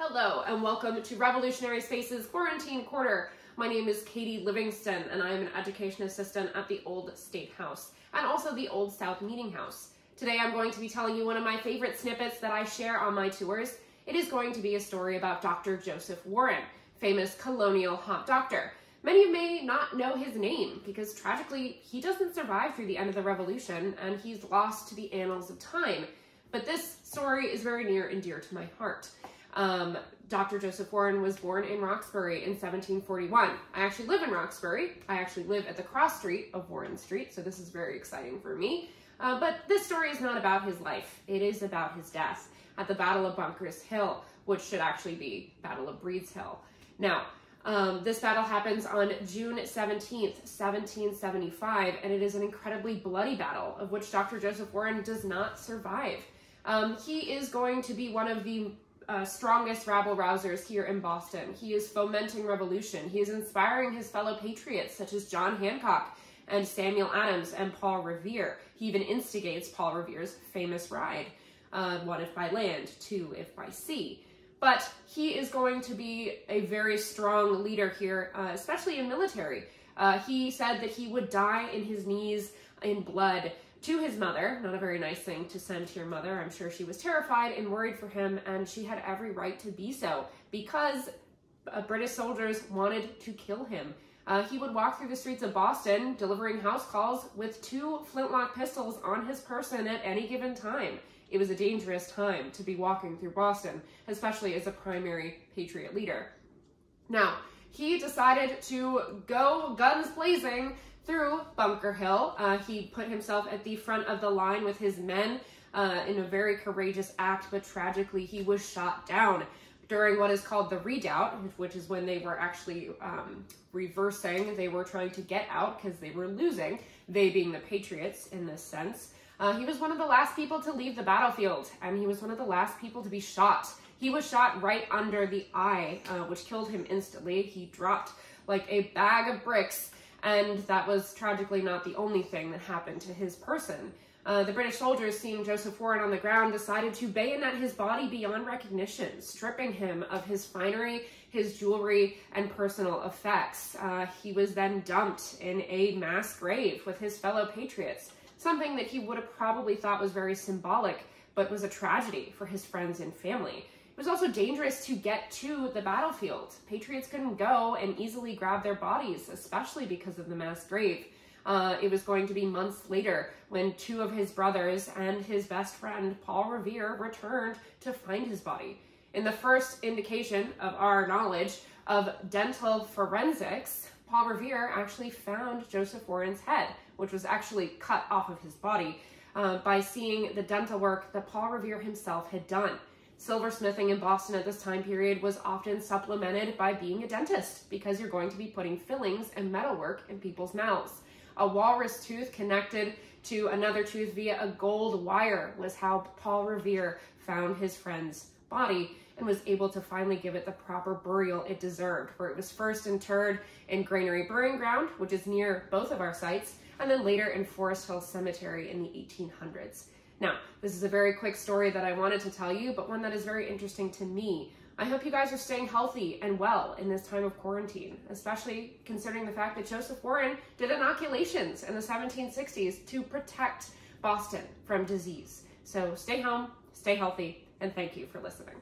Hello and welcome to Revolutionary Spaces Quarantine Quarter. My name is Katie Livingston and I am an education assistant at the Old State House and also the Old South Meeting House. Today I'm going to be telling you one of my favorite snippets that I share on my tours. It is going to be a story about Dr. Joseph Warren, famous colonial hop doctor. Many may not know his name because tragically he doesn't survive through the end of the Revolution and he's lost to the annals of time. But this story is very near and dear to my heart. Dr. Joseph Warren was born in Roxbury in 1741. I actually live in Roxbury. I actually live at the cross street of Warren Street, so this is very exciting for me. But this story is not about his life. It is about his death at the Battle of Bunker Hill, which should actually be Battle of Breed's Hill. Now, this battle happens on June 17th, 1775, and it is an incredibly bloody battle of which Dr. Joseph Warren does not survive. He is going to be one of the strongest rabble-rousers here in Boston. He is fomenting revolution. He is inspiring his fellow patriots such as John Hancock and Samuel Adams and Paul Revere. He even instigates Paul Revere's famous ride, one if by land, two if by sea. But he is going to be a very strong leader here, especially in military. He said that he would die in his knees in blood to his mother, not a very nice thing to send to your mother. I'm sure she was terrified and worried for him, and she had every right to be so because British soldiers wanted to kill him. He would walk through the streets of Boston delivering house calls with two flintlock pistols on his person at any given time. It was a dangerous time to be walking through Boston, especially as a primary patriot leader. Now, he decided to go guns blazing through Bunker Hill. He put himself at the front of the line with his men in a very courageous act, but tragically he was shot down during what is called the redoubt, which is when they were actually reversing. They were trying to get out because they were losing, they being the patriots in this sense. He was one of the last people to leave the battlefield, and he was one of the last people to be shot. He was shot right under the eye, which killed him instantly. He dropped like a bag of bricks, and that was tragically not the only thing that happened to his person. The British soldiers, seeing Joseph Warren on the ground, decided to bayonet his body beyond recognition, stripping him of his finery, his jewelry, and personal effects. He was then dumped in a mass grave with his fellow patriots, something that he would have probably thought was very symbolic, but was a tragedy for his friends and family. It was also dangerous to get to the battlefield. Patriots couldn't go and easily grab their bodies, especially because of the mass grave. It was going to be months later when two of his brothers and his best friend, Paul Revere, returned to find his body. In the first indication of our knowledge of dental forensics, Paul Revere actually found Joseph Warren's head, which was actually cut off of his body, by seeing the dental work that Paul Revere himself had done. Silversmithing in Boston at this time period was often supplemented by being a dentist because you're going to be putting fillings and metalwork in people's mouths. A walrus tooth connected to another tooth via a gold wire was how Paul Revere found his friend's body and was able to finally give it the proper burial it deserved, where it was first interred in Granary Burying Ground, which is near both of our sites, and then later in Forest Hill Cemetery in the 1800s. Now, this is a very quick story that I wanted to tell you, but one that is very interesting to me. I hope you guys are staying healthy and well in this time of quarantine, especially considering the fact that Joseph Warren did inoculations in the 1760s to protect Boston from disease. So stay home, stay healthy, and thank you for listening.